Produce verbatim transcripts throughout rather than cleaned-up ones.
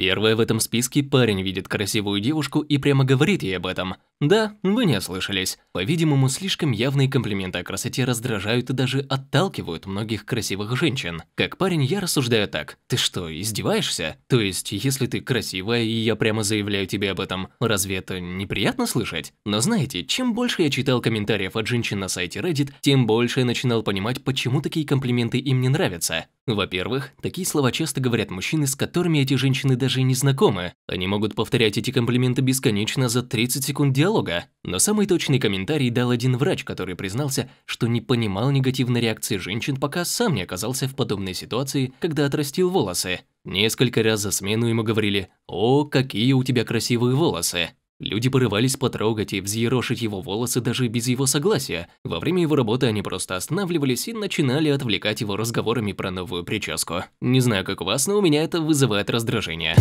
Первое в этом списке парень видит красивую девушку и прямо говорит ей об этом. Да, вы не ослышались. По-видимому, слишком явные комплименты о красоте раздражают и даже отталкивают многих красивых женщин. Как парень, я рассуждаю так. Ты что, издеваешься? То есть, если ты красивая, и я прямо заявляю тебе об этом, разве это неприятно слышать? Но знаете, чем больше я читал комментариев от женщин на сайте Reddit, тем больше я начинал понимать, почему такие комплименты им не нравятся. Во-первых, такие слова часто говорят мужчины, с которыми эти женщины даже не знакомы. Они могут повторять эти комплименты бесконечно за тридцать секунд диалога. Но самый точный комментарий дал один врач, который признался, что не понимал негативной реакции женщин, пока сам не оказался в подобной ситуации, когда отрастил волосы. Несколько раз за смену ему говорили: «О, какие у тебя красивые волосы». Люди порывались потрогать и взъерошить его волосы даже без его согласия. Во время его работы они просто останавливались и начинали отвлекать его разговорами про новую прическу. Не знаю, как у вас, но у меня это вызывает раздражение.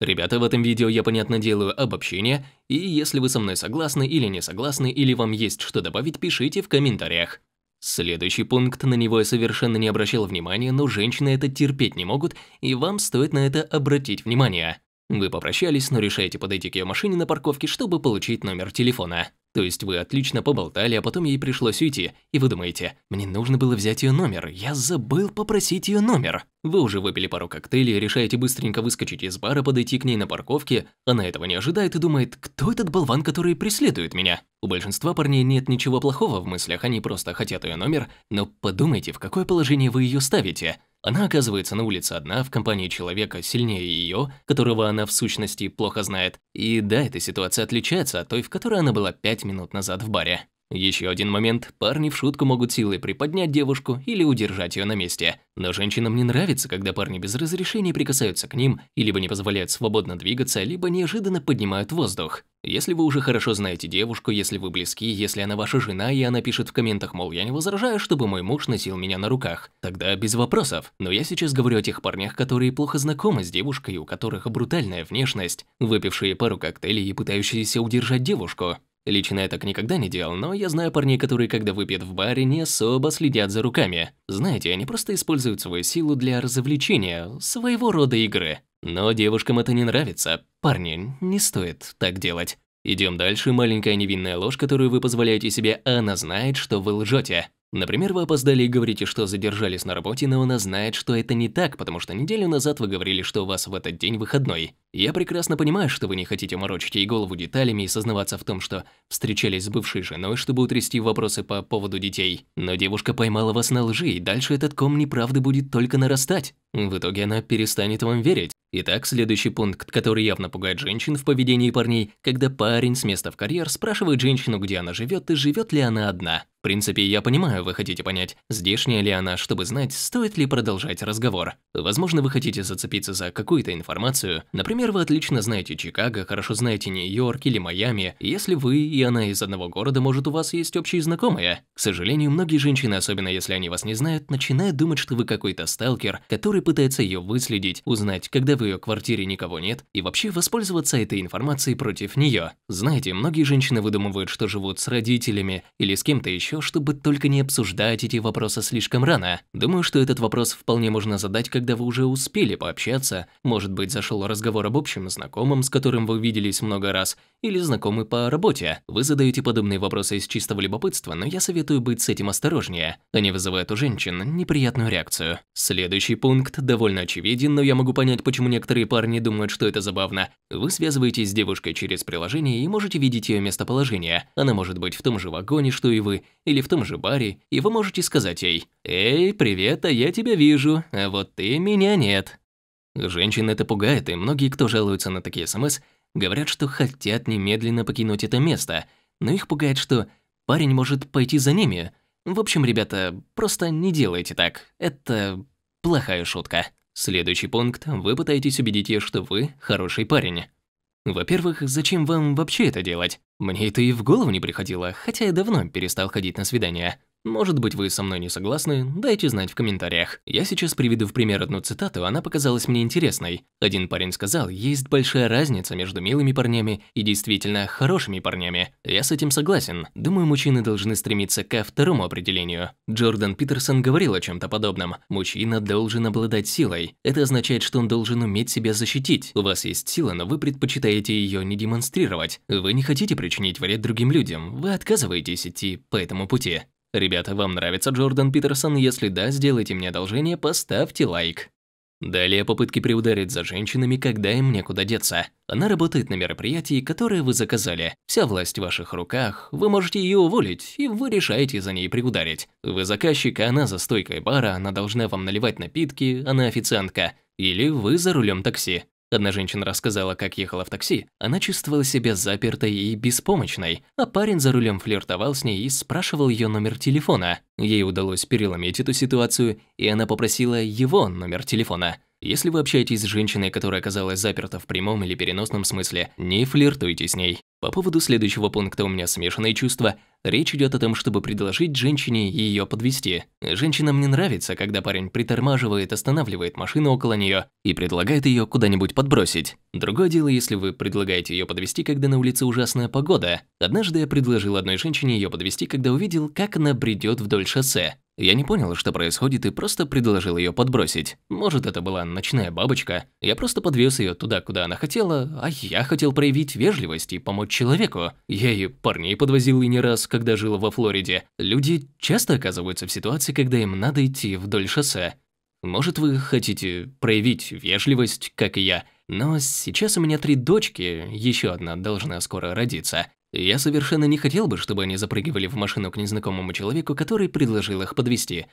Ребята, в этом видео я, понятно, делаю обобщение, и если вы со мной согласны или не согласны, или вам есть что добавить, пишите в комментариях. Следующий пункт, на него я совершенно не обращал внимания, но женщины это терпеть не могут, и вам стоит на это обратить внимание. Вы попрощались, но решаете подойти к ее машине на парковке, чтобы получить номер телефона. То есть вы отлично поболтали, а потом ей пришлось уйти, и вы думаете: «Мне нужно было взять ее номер, я забыл попросить ее номер». Вы уже выпили пару коктейлей, решаете быстренько выскочить из бара, подойти к ней на парковке, она этого не ожидает и думает: «Кто этот болван, который преследует меня?» У большинства парней нет ничего плохого в мыслях, они просто хотят ее номер, но подумайте, в какое положение вы ее ставите. Она оказывается на улице одна, в компании человека сильнее ее, которого она в сущности плохо знает. И да, эта ситуация отличается от той, в которой она была пять минут назад в баре. Еще один момент. Парни в шутку могут силой приподнять девушку или удержать ее на месте. Но женщинам не нравится, когда парни без разрешения прикасаются к ним и либо не позволяют свободно двигаться, либо неожиданно поднимают воздух. Если вы уже хорошо знаете девушку, если вы близки, если она ваша жена, и она пишет в комментах, мол, я не возражаю, чтобы мой муж носил меня на руках, тогда без вопросов. Но я сейчас говорю о тех парнях, которые плохо знакомы с девушкой, у которых брутальная внешность, выпившие пару коктейлей и пытающиеся удержать девушку. Лично я так никогда не делал, но я знаю парней, которые, когда выпьют в баре, не особо следят за руками. Знаете, они просто используют свою силу для развлечения, своего рода игры. Но девушкам это не нравится. Парни, не стоит так делать. Идем дальше. Маленькая невинная ложь, которую вы позволяете себе, она знает, что вы лжете. Например, вы опоздали и говорите, что задержались на работе, но она знает, что это не так, потому что неделю назад вы говорили, что у вас в этот день выходной. Я прекрасно понимаю, что вы не хотите морочить ей голову деталями и сознаваться в том, что встречались с бывшей женой, чтобы утрясти вопросы по поводу детей. Но девушка поймала вас на лжи, и дальше этот ком неправды будет только нарастать. В итоге она перестанет вам верить. Итак, следующий пункт, который явно пугает женщин в поведении парней, когда парень с места в карьер спрашивает женщину, где она живет и живет ли она одна. В принципе, я понимаю, вы хотите понять, здешняя ли она, чтобы знать, стоит ли продолжать разговор. Возможно, вы хотите зацепиться за какую-то информацию. Например, вы отлично знаете Чикаго, хорошо знаете Нью-Йорк или Майами. Если вы и она из одного города, может, у вас есть общие знакомые. К сожалению, многие женщины, особенно если они вас не знают, начинают думать, что вы какой-то сталкер, который пытается ее выследить, узнать, когда вы в ее квартире никого нет, и вообще воспользоваться этой информацией против нее. Знаете, многие женщины выдумывают, что живут с родителями или с кем-то еще, чтобы только не обсуждать эти вопросы слишком рано. Думаю, что этот вопрос вполне можно задать, когда вы уже успели пообщаться. Может быть, зашел разговор об общем знакомом, с которым вы виделись много раз, или знакомы по работе. Вы задаете подобные вопросы из чистого любопытства, но я советую быть с этим осторожнее. Они вызывают у женщин неприятную реакцию. Следующий пункт довольно очевиден, но я могу понять, почему не некоторые парни думают, что это забавно. Вы связываетесь с девушкой через приложение и можете видеть ее местоположение. Она может быть в том же вагоне, что и вы, или в том же баре, и вы можете сказать ей: «Эй, привет, а я тебя вижу, а вот ты меня нет». Женщин это пугает, и многие, кто жалуются на такие смс, говорят, что хотят немедленно покинуть это место, но их пугает, что парень может пойти за ними. В общем, ребята, просто не делайте так. Это плохая шутка. Следующий пункт. Вы пытаетесь убедить ее, что вы хороший парень. Во-первых, зачем вам вообще это делать? Мне это и в голову не приходило, хотя я давно перестал ходить на свидания. Может быть, вы со мной не согласны? Дайте знать в комментариях. Я сейчас приведу в пример одну цитату, она показалась мне интересной. Один парень сказал, есть большая разница между милыми парнями и действительно хорошими парнями. Я с этим согласен. Думаю, мужчины должны стремиться ко второму определению. Джордан Питерсон говорил о чем-то подобном. Мужчина должен обладать силой. Это означает, что он должен уметь себя защитить. У вас есть сила, но вы предпочитаете ее не демонстрировать. Вы не хотите причинить вред другим людям. Вы отказываетесь идти по этому пути. Ребята, вам нравится Джордан Питерсон? Если да, сделайте мне одолжение, поставьте лайк. Далее попытки приударить за женщинами, когда им некуда деться. Она работает на мероприятии, которое вы заказали. Вся власть в ваших руках, вы можете ее уволить, и вы решаете за ней приударить. Вы заказчик, а она за стойкой бара, она должна вам наливать напитки, она официантка. Или вы за рулем такси. Одна женщина рассказала, как ехала в такси. Она чувствовала себя запертой и беспомощной, а парень за рулем флиртовал с ней и спрашивал ее номер телефона. Ей удалось переломить эту ситуацию, и она попросила его номер телефона. Если вы общаетесь с женщиной, которая оказалась заперта в прямом или переносном смысле, не флиртуйте с ней. По поводу следующего пункта у меня смешанные чувства. Речь идет о том, чтобы предложить женщине ее подвести. Женщинам не нравится, когда парень притормаживает, останавливает машину около нее и предлагает ее куда-нибудь подбросить. Другое дело, если вы предлагаете ее подвести, когда на улице ужасная погода. Однажды я предложил одной женщине ее подвести, когда увидел, как она бредет вдоль шоссе. Я не понял, что происходит, и просто предложил ее подбросить. Может, это была ночная бабочка. Я просто подвез ее туда, куда она хотела, а я хотел проявить вежливость и помочь человеку. Я и парней подвозил и не раз, когда жил во Флориде. Люди часто оказываются в ситуации, когда им надо идти вдоль шоссе. Может, вы хотите проявить вежливость, как и я, но сейчас у меня три дочки, еще одна должна скоро родиться. Я совершенно не хотел бы, чтобы они запрыгивали в машину к незнакомому человеку, который предложил их подвести.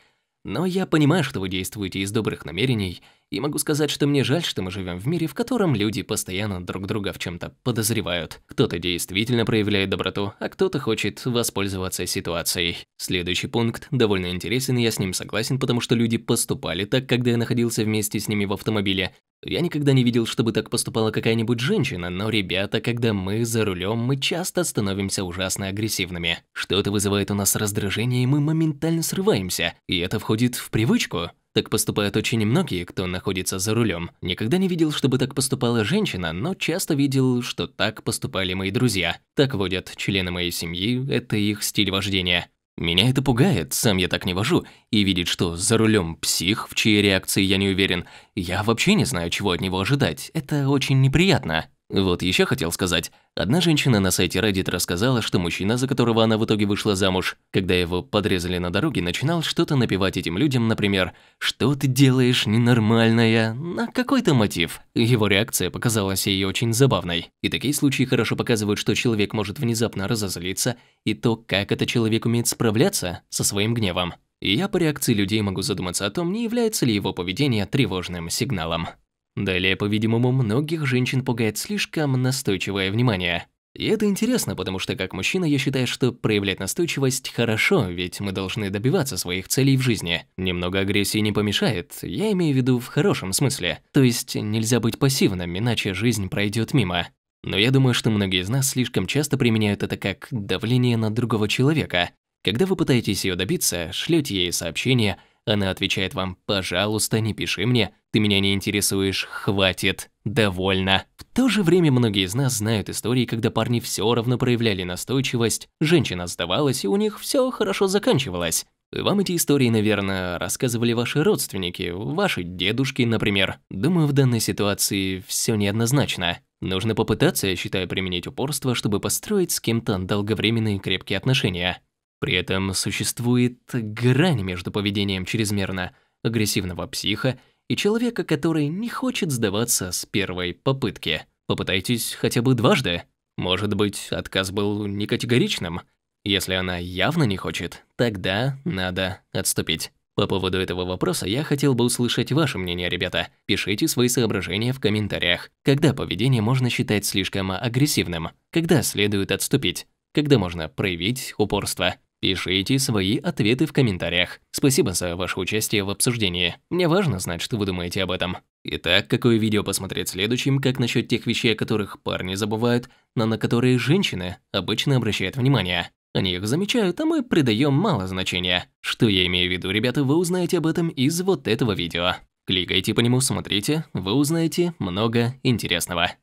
Но я понимаю, что вы действуете из добрых намерений, и могу сказать, что мне жаль, что мы живем в мире, в котором люди постоянно друг друга в чем-то подозревают. Кто-то действительно проявляет доброту, а кто-то хочет воспользоваться ситуацией. Следующий пункт довольно интересен, и я с ним согласен, потому что люди поступали так, когда я находился вместе с ними в автомобиле. Я никогда не видел, чтобы так поступала какая-нибудь женщина, но, ребята, когда мы за рулем, мы часто становимся ужасно агрессивными. Что-то вызывает у нас раздражение, и мы моментально срываемся, и это входит в привычку. Так поступают очень многие, кто находится за рулем. Никогда не видел, чтобы так поступала женщина, но часто видел, что так поступали мои друзья. Так водят члены моей семьи, это их стиль вождения. Меня это пугает, сам я так не вожу, и видеть, что за рулем псих, в чьей реакции я не уверен, я вообще не знаю, чего от него ожидать, это очень неприятно. Вот еще хотел сказать. Одна женщина на сайте Reddit рассказала, что мужчина, за которого она в итоге вышла замуж, когда его подрезали на дороге, начинал что-то напевать этим людям, например, «Что ты делаешь, ненормальная?» на какой-то мотив. Его реакция показалась ей очень забавной. И такие случаи хорошо показывают, что человек может внезапно разозлиться, и то, как этот человек умеет справляться со своим гневом. И я по реакции людей могу задуматься о том, не является ли его поведение тревожным сигналом. Далее, по-видимому, многих женщин пугает слишком настойчивое внимание. И это интересно, потому что как мужчина я считаю, что проявлять настойчивость хорошо, ведь мы должны добиваться своих целей в жизни. Немного агрессии не помешает, я имею в виду в хорошем смысле. То есть нельзя быть пассивным, иначе жизнь пройдет мимо. Но я думаю, что многие из нас слишком часто применяют это как давление на другого человека. Когда вы пытаетесь ее добиться, шлете ей сообщение, она отвечает вам «пожалуйста, не пиши мне», «ты меня не интересуешь», «хватит», «довольно». В то же время многие из нас знают истории, когда парни все равно проявляли настойчивость, женщина сдавалась, и у них все хорошо заканчивалось. Вам эти истории, наверное, рассказывали ваши родственники, ваши дедушки, например. Думаю, в данной ситуации все неоднозначно. Нужно попытаться, я считаю, применить упорство, чтобы построить с кем-то долговременные крепкие отношения. При этом существует грань между поведением чрезмерно агрессивного психа и человека, который не хочет сдаваться с первой попытки. Попытайтесь хотя бы дважды. Может быть, отказ был не категоричным. Если она явно не хочет, тогда надо отступить. По поводу этого вопроса я хотел бы услышать ваше мнение, ребята. Пишите свои соображения в комментариях. Когда поведение можно считать слишком агрессивным? Когда следует отступить? Когда можно проявить упорство? Пишите свои ответы в комментариях. Спасибо за ваше участие в обсуждении. Мне важно знать, что вы думаете об этом. Итак, какое видео посмотреть следующим, как насчет тех вещей, о которых парни забывают, но на которые женщины обычно обращают внимание? Они их замечают, а мы придаем мало значения. Что я имею в виду, ребята, вы узнаете об этом из вот этого видео. Кликайте по нему, смотрите, вы узнаете много интересного.